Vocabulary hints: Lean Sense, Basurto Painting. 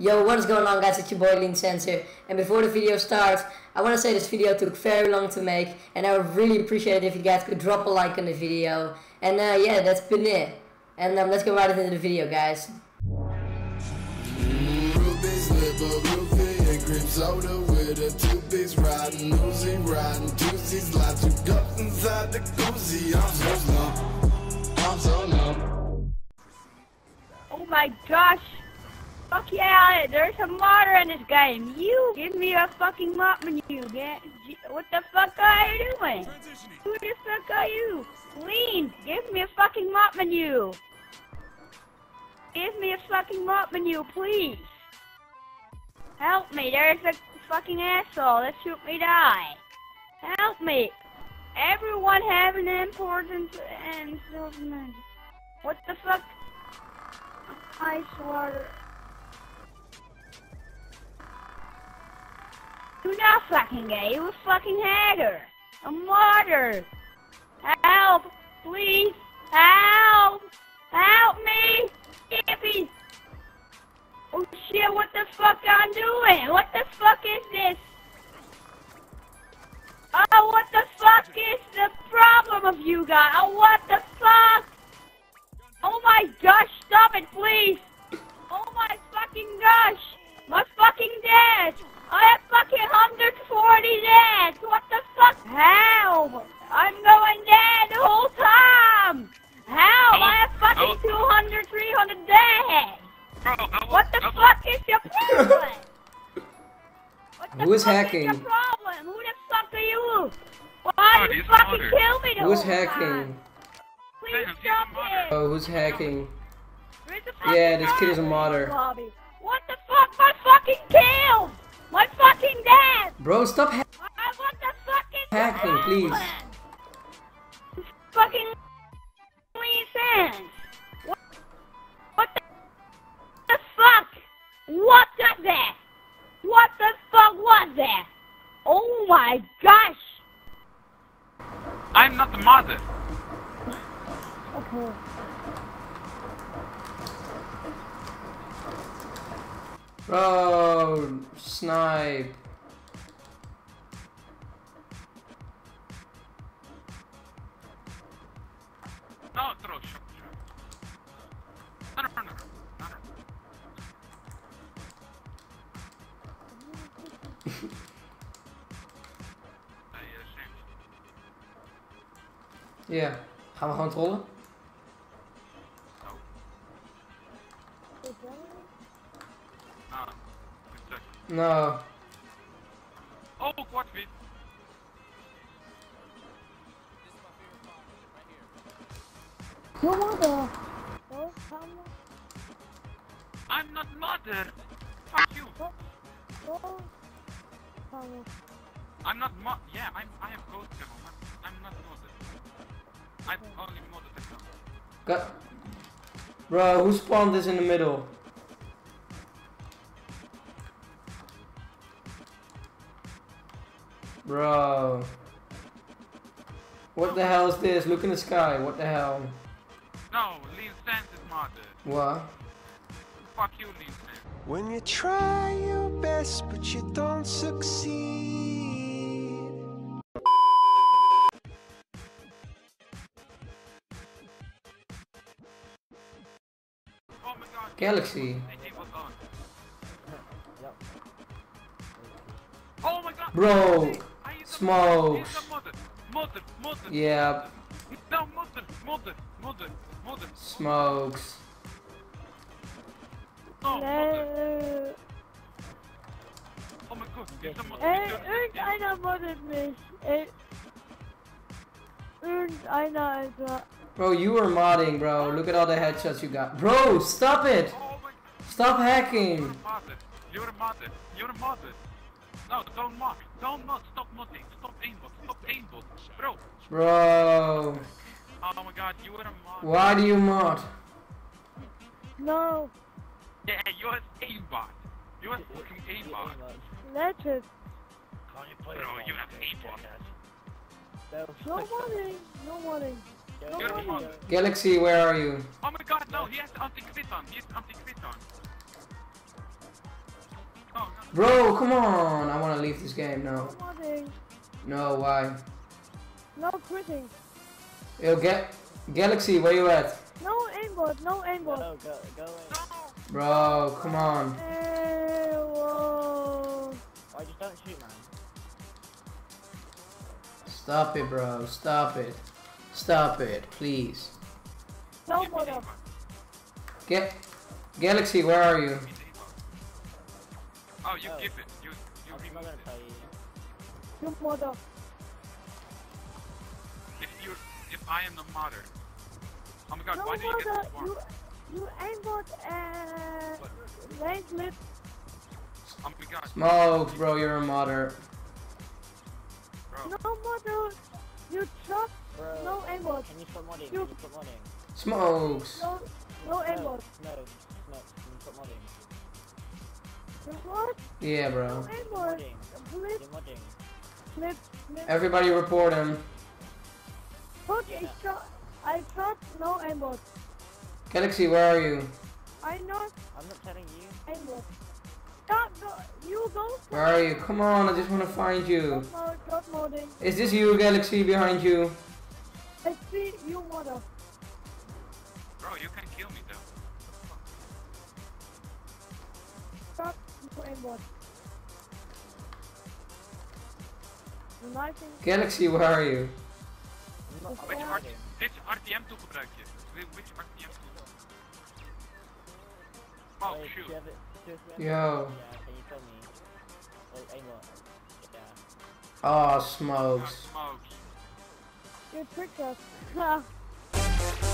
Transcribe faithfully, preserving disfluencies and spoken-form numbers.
Yo, what is going on, guys? It's your boy Lean Sense here, and before the video starts, I want to say this video took very long to make, and I would really appreciate it if you guys could drop a like on the video. And uh, yeah, that's been it, and um, let's get right into the video, guys. Oh my gosh! Fuck yeah, there's some water in this game. You give me a fucking mop menu, man. What the fuck are you doing? Who the fuck are you? Lean, give me a fucking mop menu. Give me a fucking mop menu, please. Help me, there's a fucking asshole that shoot me die. Help me. Everyone have an important and what the fuck? Ice water. You're not fucking gay, you're a fucking hater! A martyr! Help! Please! Help! Help me! Yippee! Oh shit, what the fuck I'm doing? What the fuck is this? Oh, what the fuck is the problem of you guys? Oh, what the fuck? Oh my gosh, stop it, please! Oh my fucking gosh! My fucking dad! I have fucking one hundred forty dead! What the fuck? Help! I'm going dead the whole time! Help! I have fucking two hundred, three hundred dead! Bro, was, what the was... fuck is your problem? What the Who's fuck hacking? Is your problem? Who the fuck are you? Why did you fucking water. kill me the Who's whole hacking? Time? Please Damn, stop it! Oh, who's hacking? Yeah, this kid is a modder. Bobby. What the fuck? My fucking kill! My fucking dad! Bro, stop ha I want the fucking hacking, please. It's fucking Lean Sense. What, what the, the fuck? What was that? What the fuck was that? Oh my gosh! I'm not the mother. Okay. Bro, snipe. No, throw, shoot, shoot. No, no, no, no. Ja, gaan we gewoon trollen? No. Oh, what feet? Your mother. I'm not mother. Fuck you. I'm not mo. Yeah, I'm. I have ghost devil. I'm not mother. I'm only mother devil. God. Bro, who spawned this in the middle? Bro, what the hell is this? Look in the sky. What the hell? No, Lean Sense is martyred. What? Fuck you, Lean Sense. When you try your best but you don't succeed. Oh my God. Galaxy. Oh my God. Bro. Smoke. Yeah. No, mother, mother, mother, mother. Smokes. No. No. Oh my God. Irgendeiner modded mich. Irgendeiner, Alter. Bro, you were modding, bro. Look at all the headshots you got. Bro, stop it. Oh my God. Stop hacking. You're a mother. You're a mother. You're a mother. No, don't mock. Don't mock. Stop mocking. Stop aimbot. Stop aimbot. Bro. Bro. Oh my God, you were a mod. Why do you mod? No. Yeah, you're an aimbot. You're a fucking aimbot. Let it. Bro, you have aimbot. No modding. No modding. No modding. Galaxy, where are you? Oh my God, no. He has anti-crit on. He has anti-crit on. Bro, come on! I want to leave this game now. No, why? No quitting. Yo, get Galaxy, where you at? No aimbot, no aimbot. No, go, go in. Bro, come on. Hey, whoa. Why just don't shoot, man? Stop it, bro. Stop it. Stop it, please. No bother. Get Galaxy, where are you? Oh, you oh. Give it. You you give it. No mother. If you if I am the mother. Oh my god, no why did you get this one? You you aimbot and uh, lane flip. Oh my god. Smoke, bro, you're a mother. Bro. No mother. You suck. No aimbot. Can you put modding? You put modding. Smokes. No, no aimbot. No, no, no. Can you put modding? What? Yeah, bro. Everybody report him. Look, yeah. shot. I shot no aimbot. Galaxy, where are you? I not. I'm not telling you. Aimbot. Stop, go, you go. Where are you? Come on, I just want to find you. Stop mod, stop Is this you, Galaxy, behind you? I see you, mother. Bro, you can kill me though. Stop. Galaxy, where are you? Which R T M tool gebruik je? Which R T M tool? Oh, shoot. Yo. Oh, smokes. You tricked us.